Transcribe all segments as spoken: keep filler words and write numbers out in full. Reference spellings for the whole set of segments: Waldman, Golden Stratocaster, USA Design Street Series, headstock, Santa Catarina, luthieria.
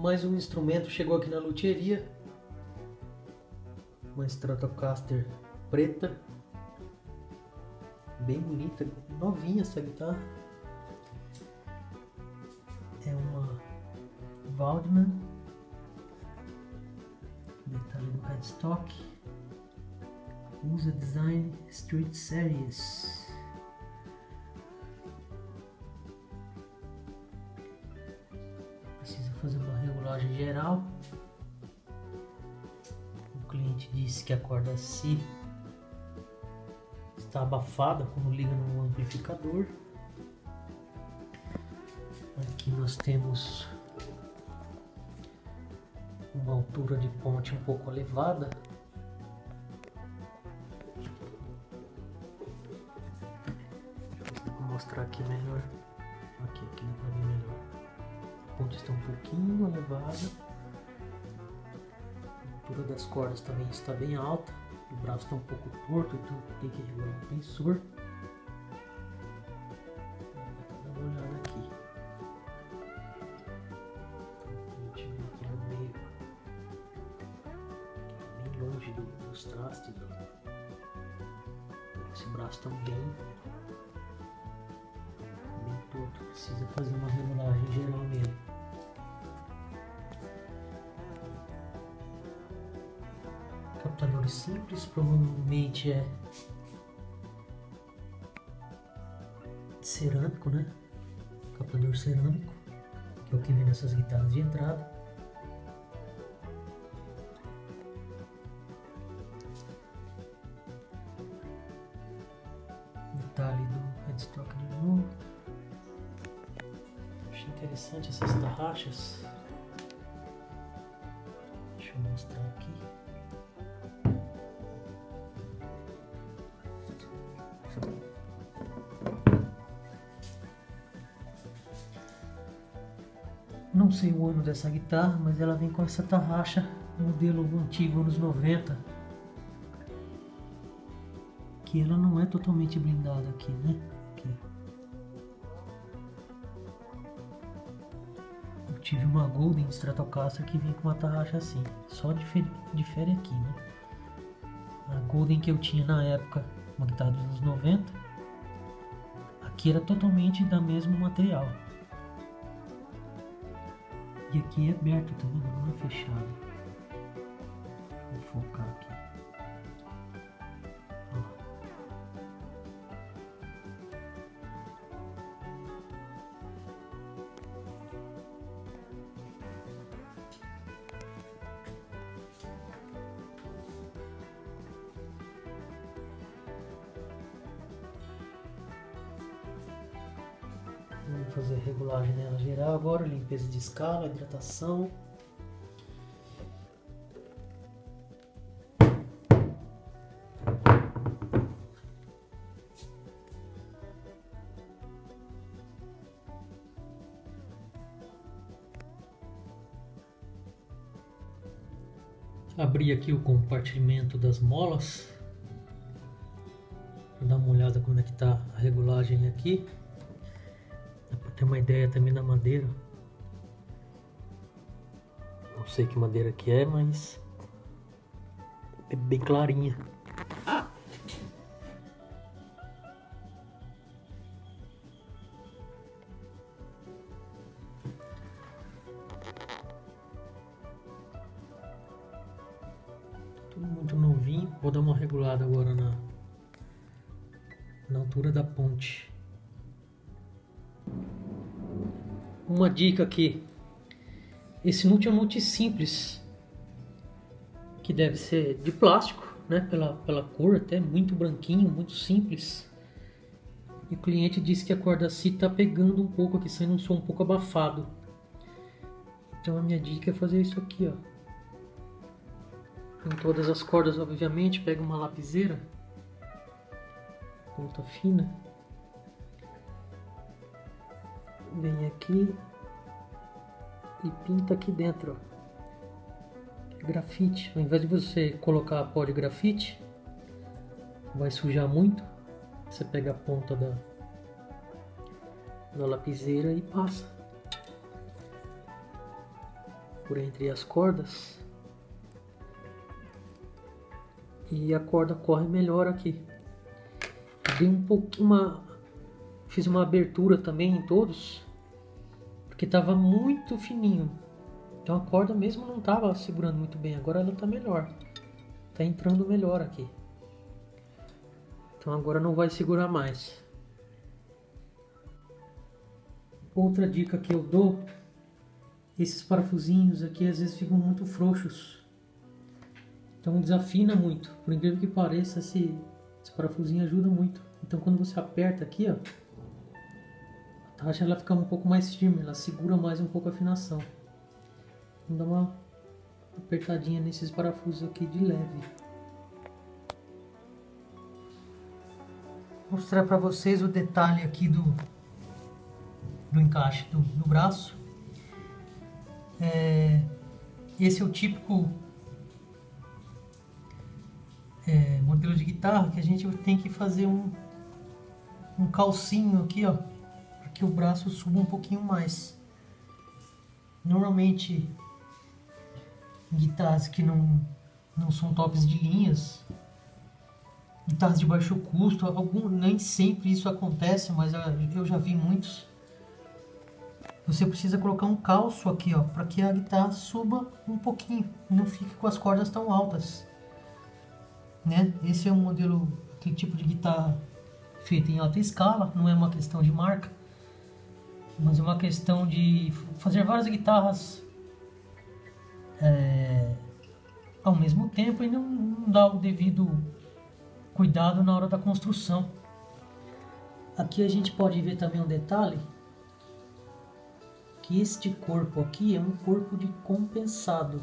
mais um instrumento chegou aqui na luthieria, uma Stratocaster preta, bem bonita, novinha essa guitarra, é uma Waldman, detalhe do headstock, U S A Design Street Series. Fazer uma regulagem geral. O cliente disse que a corda Si está abafada quando liga no amplificador. Aqui nós temos uma altura de ponte um pouco elevada. Vou mostrar aqui melhor. Aqui, aqui dá pra ver melhor. A ponte está um pouquinho elevada, a altura das cordas também está bem alta, o braço está um pouco torto, então tem que regular o tensor. Vou dar uma olhada aqui. A gente vê aqui no meio, aqui bem longe dos trastes. Esse braço também. Precisa fazer uma regulagem geral mesmo. Captadores simples, provavelmente é cerâmico, né? Captador cerâmico, que é o que vem nessas guitarras de entrada. Detalhe do headstock de novo. Interessante essas tarraxas. Deixa eu mostrar aqui. Não sei o ano dessa guitarra, mas ela vem com essa tarraxa, modelo antigo, anos noventa. Que ela não é totalmente blindada aqui, né? Aqui. Tive uma Golden Stratocaster que vem com uma tarraxa assim, só difere, difere aqui, né? A Golden que eu tinha na época, uma guitarra dos anos noventa, aqui era totalmente da mesmo material. E aqui é aberto também, não é fechado. Vou focar aqui. Ó. Vamos fazer a regulagem nela geral agora, limpeza de escala, hidratação. Abri aqui o compartimento das molas para dar uma olhada como é que está a regulagem aqui. Tem uma ideia também da madeira, não sei que madeira que é, mas é bem clarinha. Ah! Tudo muito novinho. Vou dar uma regulada agora na, na altura da ponte. Uma dica aqui, esse nut é um nut simples, que deve ser de plástico, né? pela, pela cor até, muito branquinho, muito simples. E o cliente disse que a corda Si está pegando um pouco aqui, saindo um som um pouco abafado. Então a minha dica é fazer isso aqui, ó. Em todas as cordas, obviamente, pega uma lapiseira, ponta fina. Vem aqui e pinta aqui dentro, ó. Grafite, ao invés de você colocar a pó de grafite, vai sujar muito, você pega a ponta da, da lapiseira e passa. por entre as cordas e a corda corre melhor aqui. Dei um pouquinho uma, fiz uma abertura também em todos, porque estava muito fininho, então a corda mesmo não estava segurando muito bem. Agora ela está melhor, está entrando melhor aqui, então agora não vai segurar mais. Outra dica que eu dou, esses parafusinhos aqui às vezes ficam muito frouxos, então desafina muito. Por incrível que pareça, esse, esse parafusinho ajuda muito. Então quando você aperta aqui, ó, a taxa ela fica um pouco mais firme, ela segura mais um pouco a afinação. Então dá uma apertadinha nesses parafusos aqui de leve. Vou mostrar para vocês o detalhe aqui do, do encaixe do, do braço. É, esse é o típico é, modelo de guitarra que a gente tem que fazer um, um calcinho aqui, ó, para que o braço suba um pouquinho mais. Normalmente guitarras que não, não são tops de linhas, guitarras de baixo custo, algum, nem sempre isso acontece, mas eu já vi muitos. Você precisa colocar um calço aqui, ó, para que a guitarra suba um pouquinho, não fique com as cordas tão altas, né? Esse é um modelo, aquele tipo de guitarra feita em alta escala, não é uma questão de marca, mas é uma questão de fazer várias guitarras é, ao mesmo tempo e não, não dar o devido cuidado na hora da construção. Aqui a gente pode ver também um detalhe. Este corpo aqui é um corpo de compensado.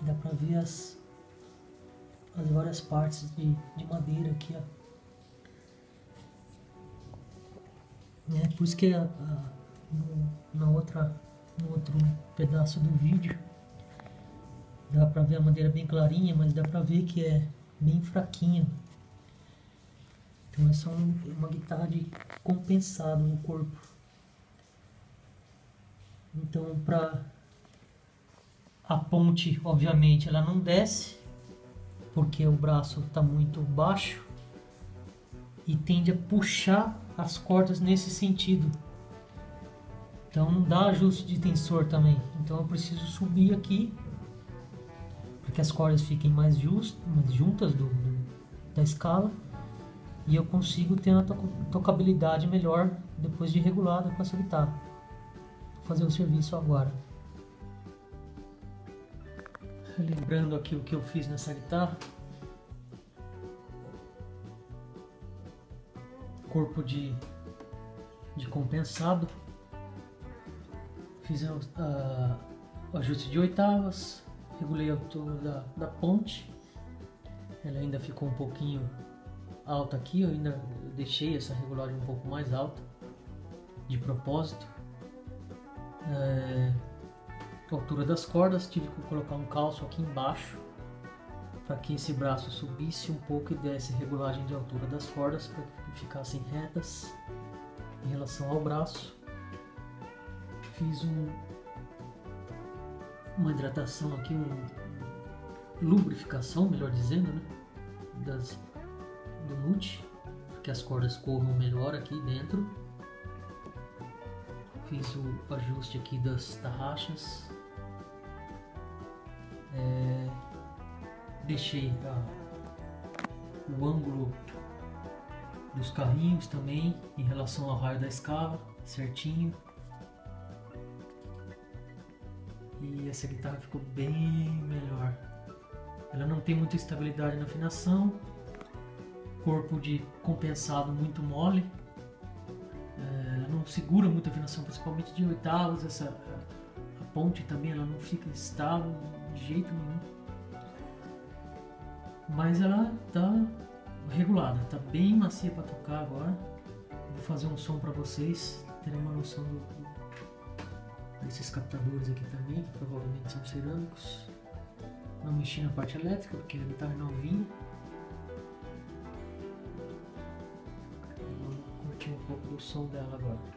Dá para ver as, as várias partes de, de madeira aqui, ó. É por isso que a, a, no, na outra, no outro pedaço do vídeo dá para ver a madeira bem clarinha, mas dá para ver que é bem fraquinha. Então é só um, uma guitarra de compensado no corpo. Então, para a ponte, obviamente, ela não desce, porque o braço está muito baixo e tende a puxar as cordas nesse sentido. Então, não dá ajuste de tensor também. Então, eu preciso subir aqui para que as cordas fiquem mais, just, mais juntas do, do, da escala e eu consigo ter uma tocabilidade melhor depois de regulada com essa guitarra. Fazer o serviço agora. Lembrando aqui o que eu fiz nessa guitarra: corpo de, de compensado, fiz o, a, o ajuste de oitavas, regulei o tono da, da ponte. Ela ainda ficou um pouquinho alta aqui, eu ainda deixei essa regulagem um pouco mais alta de propósito. É, a altura das cordas, tive que colocar um calço aqui embaixo para que esse braço subisse um pouco e desse regulagem de altura das cordas para que ficassem retas em relação ao braço. Fiz um, uma hidratação aqui, um, lubrificação, melhor dizendo, né, das, do nut, para que as cordas corram melhor aqui dentro. Fiz o ajuste aqui das tarraxas, é, deixei a, o ângulo dos carrinhos também em relação ao raio da escala certinho, e essa guitarra ficou bem melhor. Ela não tem muita estabilidade na afinação, corpo de compensado muito mole, segura muita afinação, principalmente de oitavas. Essa a, a ponte também, ela não fica estável de jeito nenhum, mas ela tá regulada, tá bem macia para tocar. Agora vou fazer um som para vocês terem uma noção do, desses captadores aqui também, que provavelmente são cerâmicos. Não mexi na parte elétrica porque a guitarra é novinha. Um pouco do som dela agora.